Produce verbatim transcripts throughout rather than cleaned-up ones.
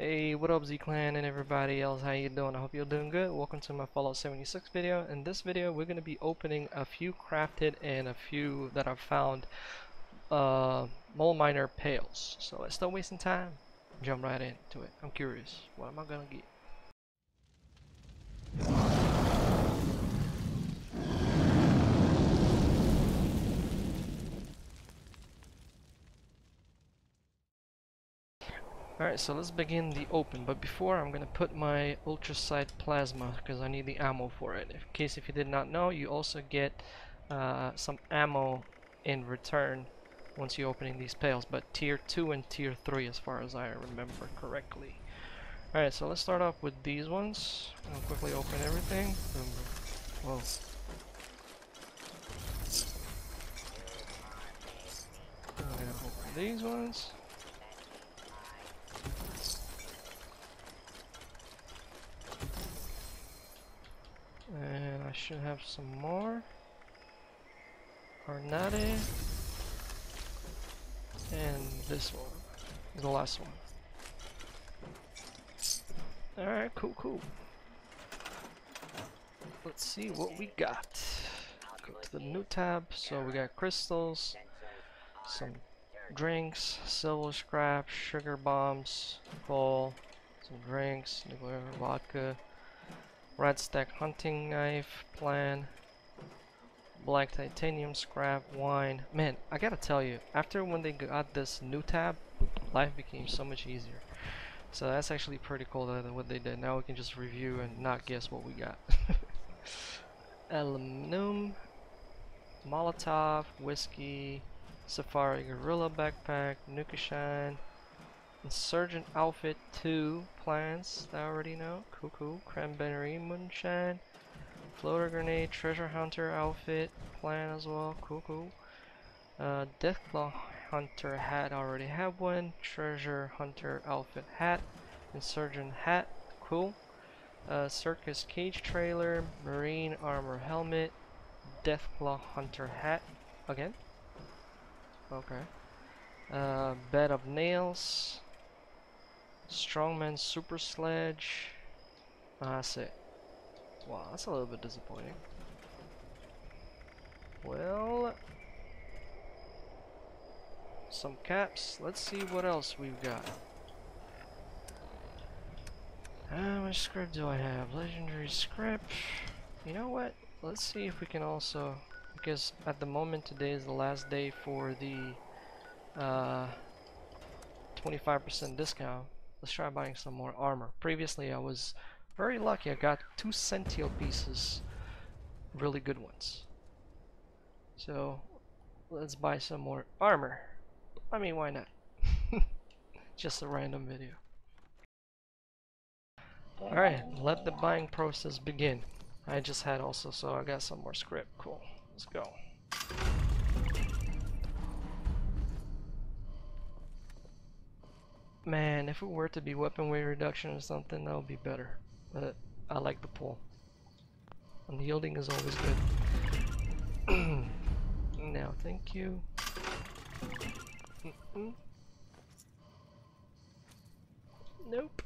Hey, what up Z Clan and everybody else, how you doing? I hope you're doing good. Welcome to my Fallout seventy-six video. In this video we're going to be opening a few crafted and a few that I found uh, Mole Miner Pails. So let's stop wasting time, jump right into it. I'm curious, what am I going to get? Alright, so let's begin the open, but before I'm gonna put my ultracite plasma because I need the ammo for it. In case if you did not know, you also get uh, some ammo in return once you're opening these pails, but tier two and tier three as far as I remember correctly. Alright, so let's start off with these ones. I'll quickly open everything. Whoa. I'm gonna open these ones. And I should have some more. Ornate. And this one. The last one. Alright, cool, cool. Let's see what we got. Go to the new tab. So we got crystals, some drinks, silver scrap, sugar bombs, coal, some drinks, nuclear vodka. Rat stack hunting knife, plan, black titanium scrap, wine. Man, I gotta tell you, after when they got this new tab, life became so much easier. So that's actually pretty cool that what they did. Now we can just review and not guess what we got. Aluminum, Molotov whiskey, Safari gorilla backpack, Nuka shine, Insurgent Outfit, two plants that I already know, cuckoo, Cranberry Moonshine, Floater Grenade, Treasure Hunter Outfit, plant as well, cuckoo, uh, Deathclaw Hunter hat, I already have one, Treasure Hunter Outfit hat, Insurgent hat, cool, uh, Circus Cage Trailer, Marine Armor Helmet, Deathclaw Hunter hat, again, okay, uh, Bed of Nails, Strongman Super Sledge. Ah, that's it. Wow, that's a little bit disappointing. Well, some caps. Let's see what else we've got. How much script do I have? Legendary script. You know what? Let's see if we can also, because at the moment today is the last day for the uh, twenty-five percent discount. Let's try buying some more armor. Previously I was very lucky, I got two sentinel pieces, really good ones. So let's buy some more armor. I mean, why not? Just a random video. Alright, let the buying process begin. I just had also, so I got some more script. Cool, let's go. Man, if it were to be weapon weight reduction or something, that would be better. But I like the pull. Unyielding is always good. Now, thank you. Mm-mm. Nope.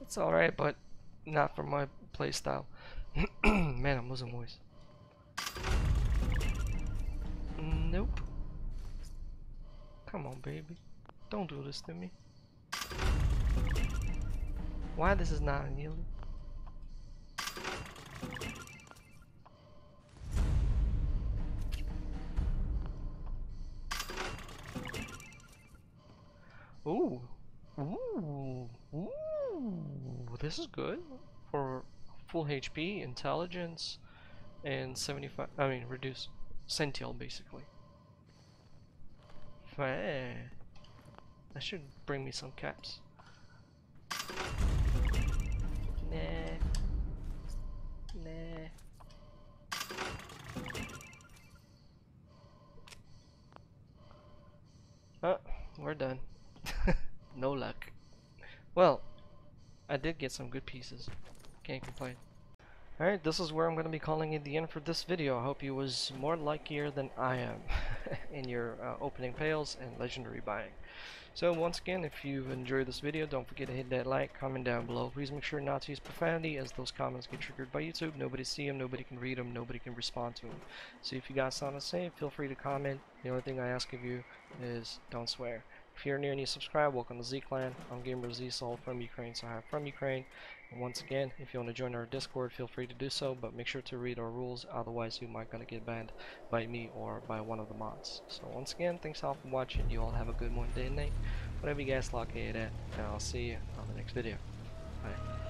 It's alright, but not for my playstyle. Man, I'm losing voice. Nope. Come on, baby. Don't do this to me. Why this is not unyielding? Ooh. Ooh. Ooh. This is good for full H P, intelligence, and seventy-five. I mean, reduce sentinel basically. That should bring me some caps. Nah. Nah. Oh, we're done. No luck. Well, I did get some good pieces. Can't complain. Alright, this is where I'm going to be calling it the end for this video. I hope you was more luckier than I am in your uh, opening pails and legendary buying. So once again, if you've enjoyed this video, don't forget to hit that like, comment down below. Please make sure not to use profanity, as those comments get triggered by YouTube. Nobody see them, nobody can read them, nobody can respond to them. So if you guys sound the same, feel free to comment. The only thing I ask of you is don't swear. If you're new and you subscribe, welcome to Z Clan. I'm GamerZsoul from Ukraine, so I'm from Ukraine. And once again, if you want to join our Discord, feel free to do so, but make sure to read our rules, otherwise you might gonna get banned by me or by one of the mods. So once again, thanks all for watching. You all have a good one, day and night, whatever you guys lock it at, and I'll see you on the next video. Bye.